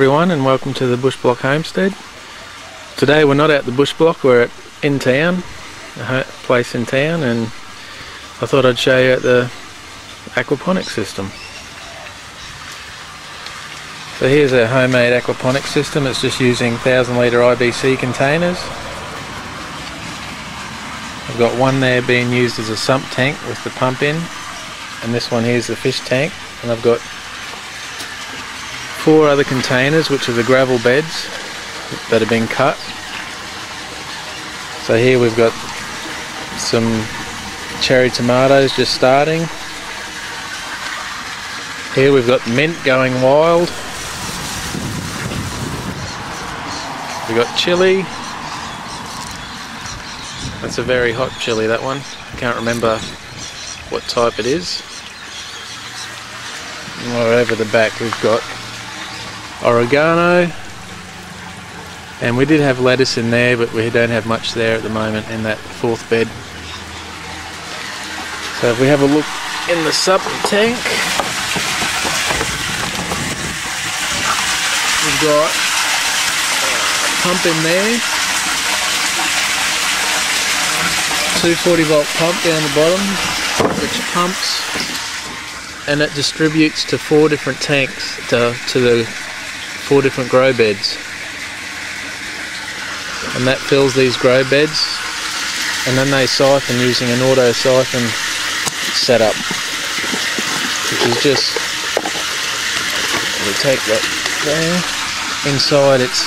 everyone and welcome to the Bush Block Homestead. Today we're not at the Bush Block, we're in town, a place in town, and I thought I'd show you the aquaponics system. So here's a homemade aquaponics system. It's just using 1,000 litre IBC containers. I've got one there being used as a sump tank with the pump in, and this one here's the fish tank, and I've got four other containers which are the gravel beds that have been cut. So here we've got some cherry tomatoes just starting. Here we've got mint going wild. We've got chilli. That's a very hot chilli, that one. I can't remember what type it is. Right over the back we've got oregano, and we did have lettuce in there, but we don't have much there at the moment in that fourth bed. So if we have a look in the sub tank, we've got a pump in there, 240-volt pump down the bottom, which pumps and it distributes to four different tanks to the four different grow beds, and that fills these grow beds, and then they siphon using an auto siphon setup, which is just, we take that there, inside it's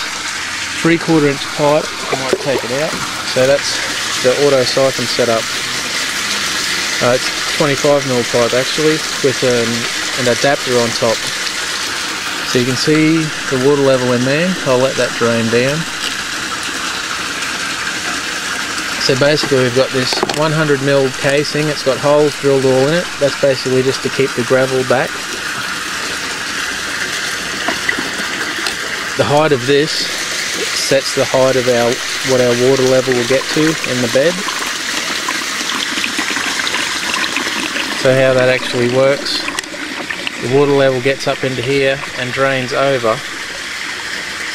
3/4 inch pipe. I might take it out, so that's the auto siphon setup. It's 25mm pipe actually with an adapter on top. So you can see the water level in there. I'll let that drain down. So basically we've got this 100mm casing. It's got holes drilled all in it. That's basically just to keep the gravel back. The height of this sets the height of what our water level will get to in the bed. So how that actually works. The water level gets up into here and drains over,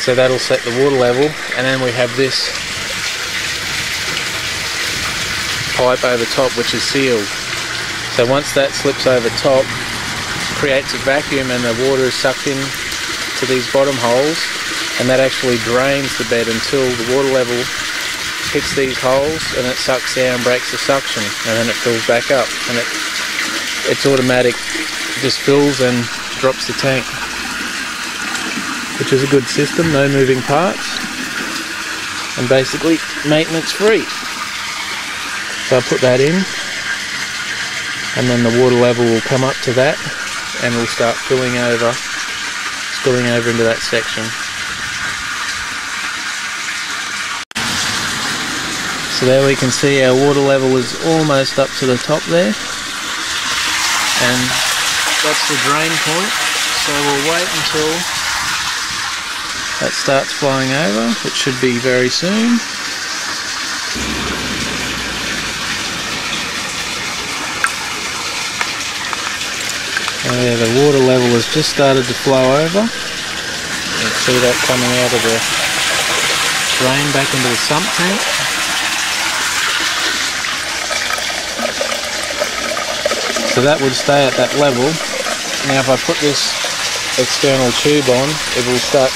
so that'll set the water level, and then we have this pipe over top which is sealed. So once that slips over top, it creates a vacuum and the water is sucked in to these bottom holes, and that actually drains the bed until the water level hits these holes and it sucks down, breaks the suction, and then it fills back up, and it's automatic. Just fills and drops the tank, which is a good system, no moving parts, and basically maintenance free. So I put that in, and then the water level will come up to that and will start spilling over into that section. So there we can see our water level is almost up to the top there, and that's the drain point, so we'll wait until that starts flowing over, which should be very soon. There, the water level has just started to flow over. You can see that coming out of the drain back into the sump tank. So that would stay at that level. Now if I put this external tube on, it will start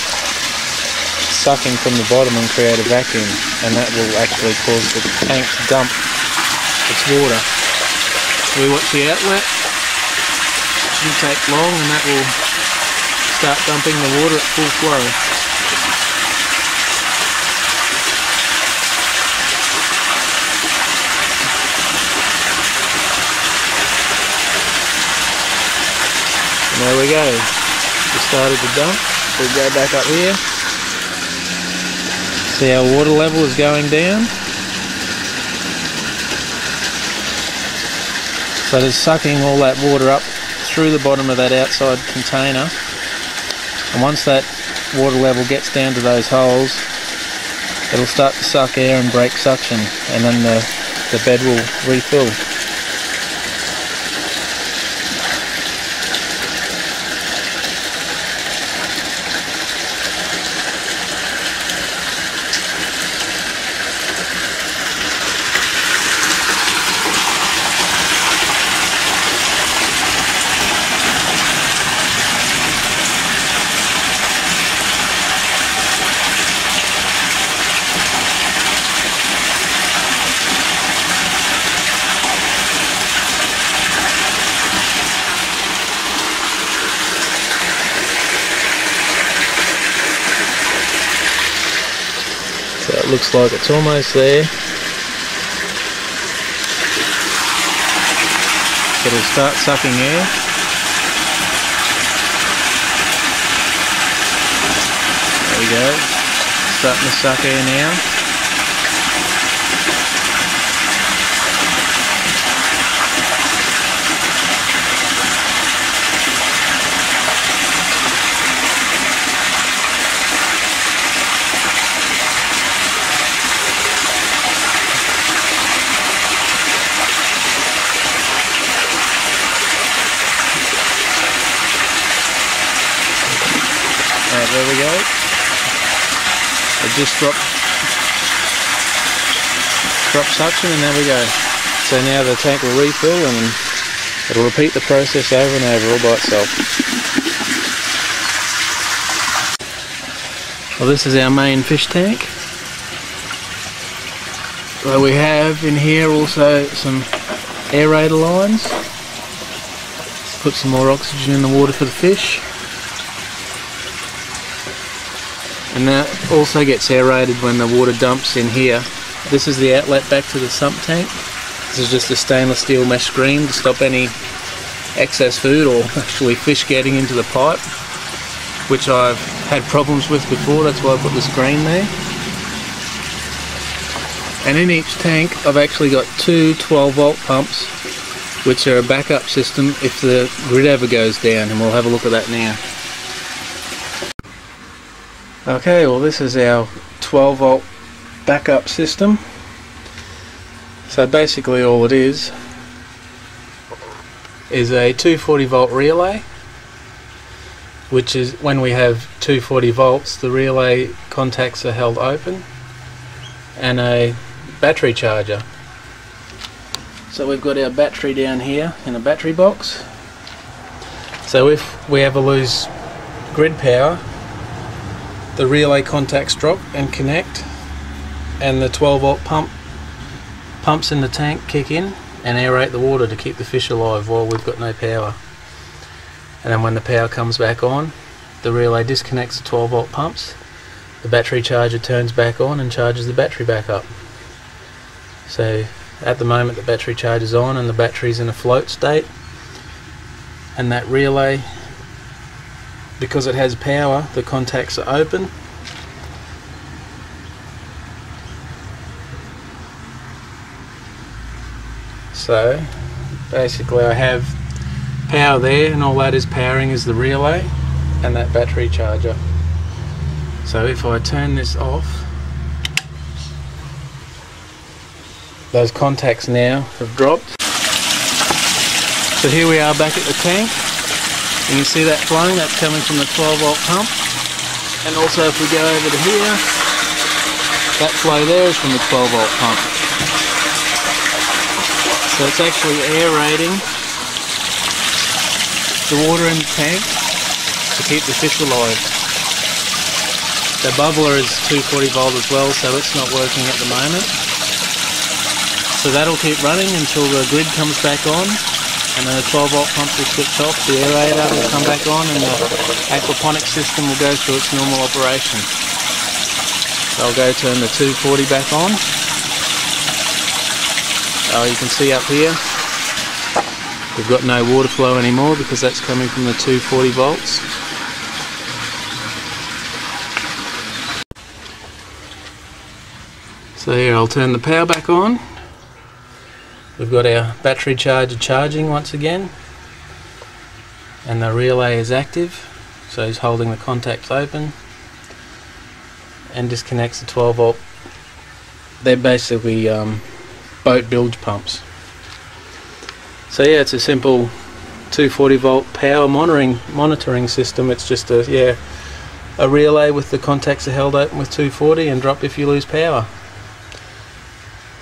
sucking from the bottom and create a vacuum, and that will actually cause the tank to dump its water. We watch the outlet, it shouldn't take long, and that will start dumping the water at full flow. There we go, we started to dump. We'll go back up here, see our water level is going down, so it's sucking all that water up through the bottom of that outside container, and once that water level gets down to those holes, it'll start to suck air and break suction, and then the bed will refill. looks like it's almost there. It'll start sucking air. There we go. Starting to suck air now. There we go. I just dropped suction, and there we go. So now the tank will refill and it'll repeat the process over and over all by itself. Well, this is our main fish tank. So we have in here also some aerator lines. Put some more oxygen in the water for the fish. And that also gets aerated when the water dumps in here. This is the outlet back to the sump tank. This is just a stainless steel mesh screen to stop any excess food or actually fish getting into the pipe, which I've had problems with before. That's why I put the screen there. And in each tank I've actually got two 12 volt pumps, which are a backup system if the grid ever goes down, and we'll have a look at that now. Okay, well, this is our 12 volt backup system. So basically all it is a 240 volt relay, which is when we have 240 volts the relay contacts are held open, and a battery charger. So we've got our battery down here in a battery box. So if we ever lose grid power, the relay contacts drop and connect, and the 12 volt pumps in the tank kick in and aerate the water to keep the fish alive while we've got no power. And then when the power comes back on, the relay disconnects the 12 volt pumps, the battery charger turns back on and charges the battery back up. So at the moment the battery charger's on and the battery's in a float state, and that relay, because it has power, the contacts are open, so basically I have power there, and all that is powering is the relay and that battery charger. So if I turn this off, those contacts now have dropped. So here we are back at the tank. You can see that flowing, that's coming from the 12 volt pump. And also if we go over to here, that flow there is from the 12 volt pump. So it's actually aerating the water in the tank to keep the fish alive. The bubbler is 240 volt as well, so it's not working at the moment. So that'll keep running until the grid comes back on, and then the 12 volt pump will switch off, the aerator will come back on, and the aquaponics system will go through its normal operation. So I'll go turn the 240 back on. Oh, you can see up here we've got no water flow anymore because that's coming from the 240 volts. So here I'll turn the power back on. We've got our battery charger charging once again, and the relay is active, so he's holding the contacts open and disconnects the 12 volt. They're basically boat bilge pumps. So yeah, it's a simple 240 volt power monitoring system. It's just a relay with the contacts are held open with 240 and drop if you lose power.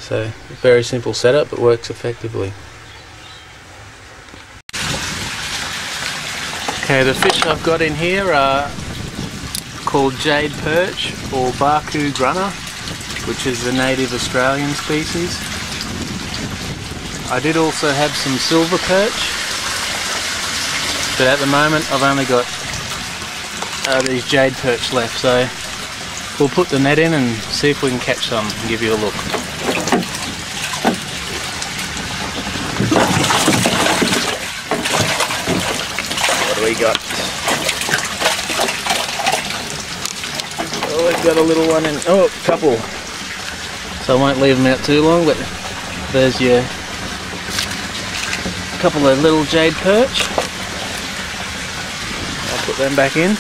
So very simple setup, but works effectively. Okay, the fish I've got in here are called jade perch or barkoo grunter, which is the native Australian species. I did also have some silver perch, but at the moment I've only got these jade perch left, so We'll put the net in and see if we can catch some and give you a look. What do we got? Oh, we've got a little one and oh, a couple. So I won't leave them out too long, but there's your couple of little jade perch. I'll put them back in.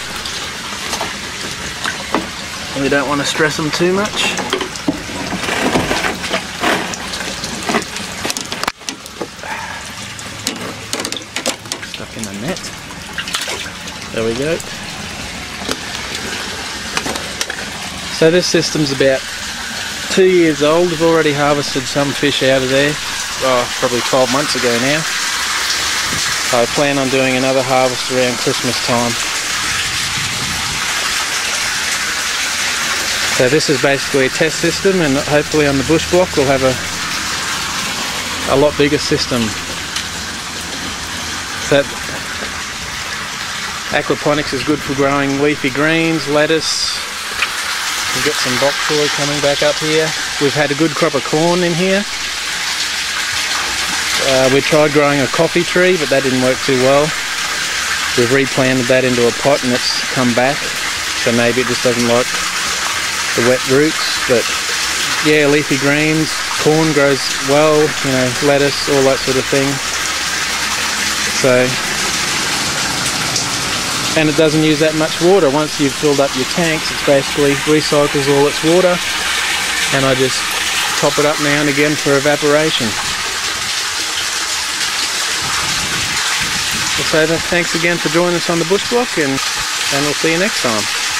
We don't want to stress them too much. Stuck in the net. There we go. So this system's about 2 years old. We've already harvested some fish out of there. Oh, probably 12 months ago now. I plan on doing another harvest around Christmas time. So this is basically a test system, and hopefully on the bush block we'll have a lot bigger system. So aquaponics is good for growing leafy greens, lettuce. We've got some bok choy coming back up here. We've had a good crop of corn in here. We tried growing a coffee tree, but that didn't work too well. We've replanted that into a pot and it's come back, so maybe it just doesn't like the wet roots. But yeah, leafy greens, corn grows well, you know, lettuce, all that sort of thing. So, and it doesn't use that much water. Once you've filled up your tanks, it's basically recycles all its water, and I just top it up now and again for evaporation. So thanks again for joining us on the bush block, and we'll see you next time.